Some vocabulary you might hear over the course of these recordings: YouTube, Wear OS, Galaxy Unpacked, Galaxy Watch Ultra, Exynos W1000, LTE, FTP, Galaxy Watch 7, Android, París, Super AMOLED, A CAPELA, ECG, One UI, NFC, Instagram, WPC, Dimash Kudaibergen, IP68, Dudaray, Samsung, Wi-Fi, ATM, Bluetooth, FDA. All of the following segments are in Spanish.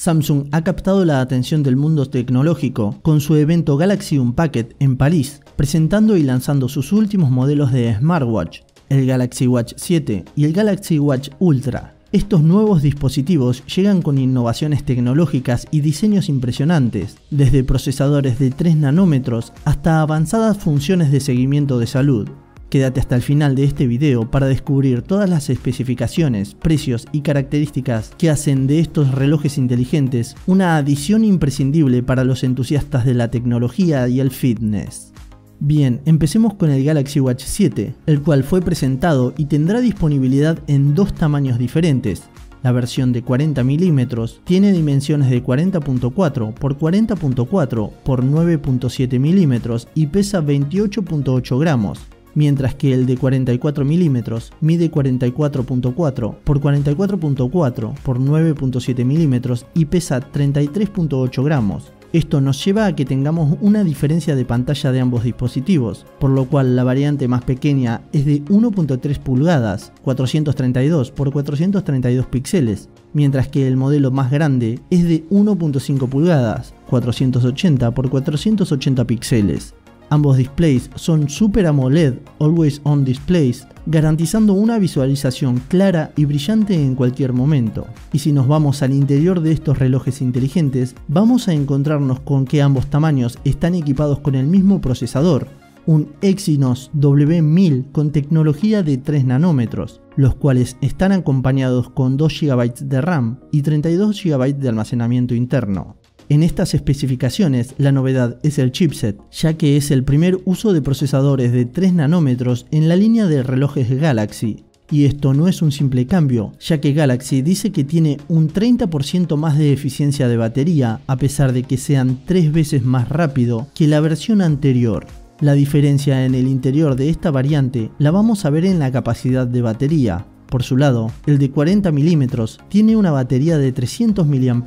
Samsung ha captado la atención del mundo tecnológico con su evento Galaxy Unpacked en París, presentando y lanzando sus últimos modelos de smartwatch, el Galaxy Watch 7 y el Galaxy Watch Ultra. Estos nuevos dispositivos llegan con innovaciones tecnológicas y diseños impresionantes, desde procesadores de 3 nanómetros hasta avanzadas funciones de seguimiento de salud. Quédate hasta el final de este video para descubrir todas las especificaciones, precios y características que hacen de estos relojes inteligentes una adición imprescindible para los entusiastas de la tecnología y el fitness. Bien, empecemos con el Galaxy Watch 7, el cual fue presentado y tendrá disponibilidad en dos tamaños diferentes. La versión de 40 mm tiene dimensiones de 40.4 x 40.4 x 9.7 mm y pesa 28.8 gramos, mientras que el de 44 mm mide 44.4 x 44.4 x 9.7 mm y pesa 33.8 gramos. Esto nos lleva a que tengamos una diferencia de pantalla de ambos dispositivos, por lo cual la variante más pequeña es de 1.3 pulgadas, 432 x 432 píxeles, mientras que el modelo más grande es de 1.5 pulgadas, 480 x 480 píxeles. Ambos displays son Super AMOLED Always On Displays, garantizando una visualización clara y brillante en cualquier momento. Y si nos vamos al interior de estos relojes inteligentes, vamos a encontrarnos con que ambos tamaños están equipados con el mismo procesador, un Exynos W1000 con tecnología de 3 nanómetros, los cuales están acompañados con 2 GB de RAM y 32 GB de almacenamiento interno. En estas especificaciones, la novedad es el chipset, ya que es el primer uso de procesadores de 3 nanómetros en la línea de relojes Galaxy. Y esto no es un simple cambio, ya que Galaxy dice que tiene un 30% más de eficiencia de batería, a pesar de que sean 3 veces más rápido que la versión anterior. La diferencia en el interior de esta variante la vamos a ver en la capacidad de batería. Por su lado, el de 40 mm tiene una batería de 300 mAh,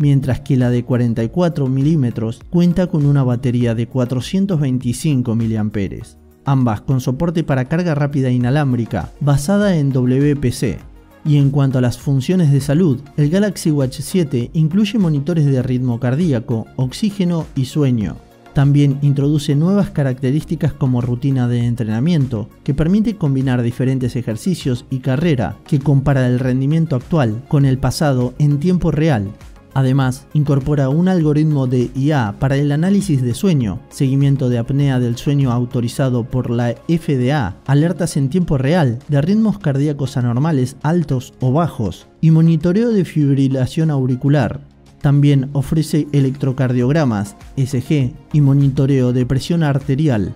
mientras que la de 44 mm cuenta con una batería de 425 mAh, ambas con soporte para carga rápida inalámbrica basada en WPC. Y en cuanto a las funciones de salud, el Galaxy Watch 7 incluye monitores de ritmo cardíaco, oxígeno y sueño. También introduce nuevas características como rutina de entrenamiento, que permite combinar diferentes ejercicios y carrera, que compara el rendimiento actual con el pasado en tiempo real. Además, incorpora un algoritmo de IA para el análisis de sueño, seguimiento de apnea del sueño autorizado por la FDA, alertas en tiempo real de ritmos cardíacos anormales altos o bajos y monitoreo de fibrilación auricular. También ofrece electrocardiogramas, ECG y monitoreo de presión arterial.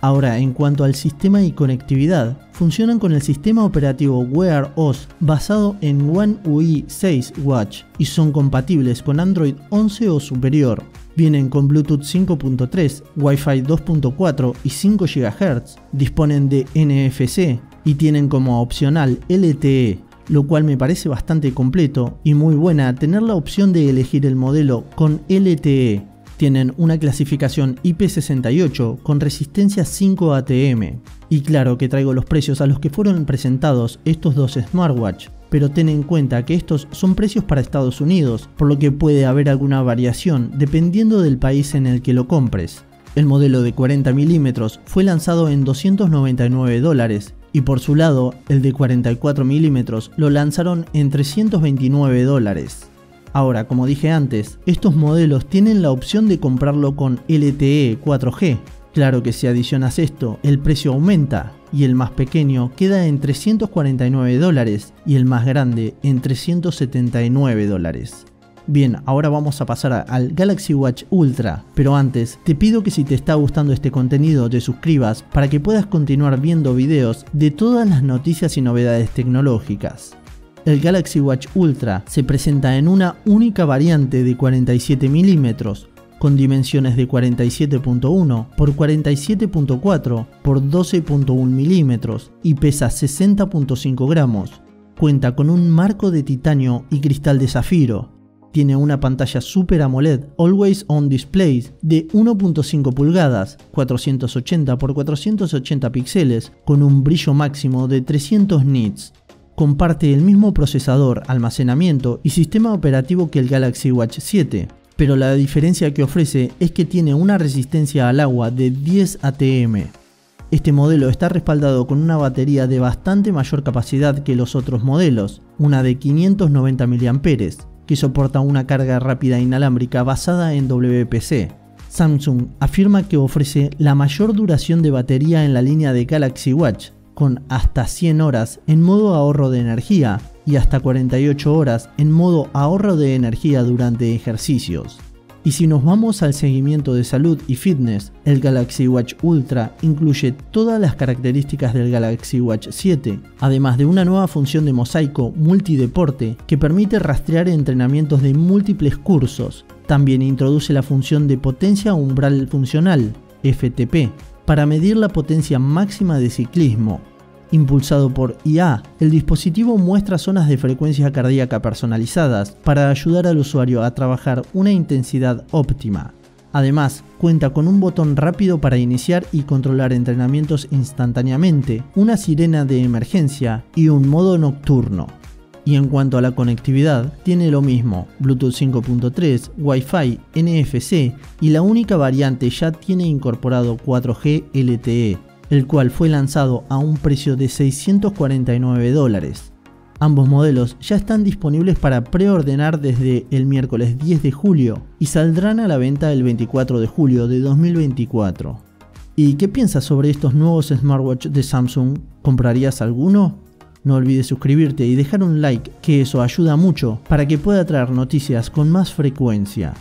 Ahora, en cuanto al sistema y conectividad, funcionan con el sistema operativo Wear OS basado en One UI 6 Watch y son compatibles con Android 11 o superior. Vienen con Bluetooth 5.3, Wi-Fi 2.4 y 5 GHz, disponen de NFC y tienen como opcional LTE, lo cual me parece bastante completo y muy buena tener la opción de elegir el modelo con LTE. Tienen una clasificación IP68 con resistencia 5 ATM. Y claro que traigo los precios a los que fueron presentados estos dos smartwatch, pero ten en cuenta que estos son precios para Estados Unidos, por lo que puede haber alguna variación dependiendo del país en el que lo compres. El modelo de 40 mm fue lanzado en $299 y por su lado el de 44 mm lo lanzaron en $329. Ahora, como dije antes, estos modelos tienen la opción de comprarlo con LTE 4G. Claro que si adicionas esto, el precio aumenta y el más pequeño queda en $349 y el más grande en $379. Bien, ahora vamos a pasar al Galaxy Watch Ultra, pero antes te pido que si te está gustando este contenido te suscribas para que puedas continuar viendo videos de todas las noticias y novedades tecnológicas. El Galaxy Watch Ultra se presenta en una única variante de 47 mm, con dimensiones de 47.1 x 47.4 x 12.1 mm y pesa 60.5 gramos. Cuenta con un marco de titanio y cristal de zafiro. Tiene una pantalla Super AMOLED Always On Displays de 1.5 pulgadas, 480 x 480 píxeles, con un brillo máximo de 300 nits. comparte el mismo procesador, almacenamiento y sistema operativo que el Galaxy Watch 7, pero la diferencia que ofrece es que tiene una resistencia al agua de 10 ATM. Este modelo está respaldado con una batería de bastante mayor capacidad que los otros modelos, una de 590 mAh, que soporta una carga rápida inalámbrica basada en WPC. Samsung afirma que ofrece la mayor duración de batería en la línea de Galaxy Watch, con hasta 100 horas en modo ahorro de energía y hasta 48 horas en modo ahorro de energía durante ejercicios. Y si nos vamos al seguimiento de salud y fitness, el Galaxy Watch Ultra incluye todas las características del Galaxy Watch 7, además de una nueva función de mosaico multideporte que permite rastrear entrenamientos de múltiples cursos. También introduce la función de potencia umbral funcional, FTP, para medir la potencia máxima de ciclismo. Impulsado por IA, el dispositivo muestra zonas de frecuencia cardíaca personalizadas para ayudar al usuario a trabajar una intensidad óptima. Además, cuenta con un botón rápido para iniciar y controlar entrenamientos instantáneamente, una sirena de emergencia y un modo nocturno. Y en cuanto a la conectividad, tiene lo mismo, Bluetooth 5.3, Wi-Fi, NFC y la única variante ya tiene incorporado 4G LTE, el cual fue lanzado a un precio de $649. Ambos modelos ya están disponibles para preordenar desde el miércoles 10 de julio y saldrán a la venta el 24 de julio de 2024. ¿Y qué piensas sobre estos nuevos smartwatch de Samsung? ¿Comprarías alguno? No olvides suscribirte y dejar un like, que eso ayuda mucho para que pueda traer noticias con más frecuencia.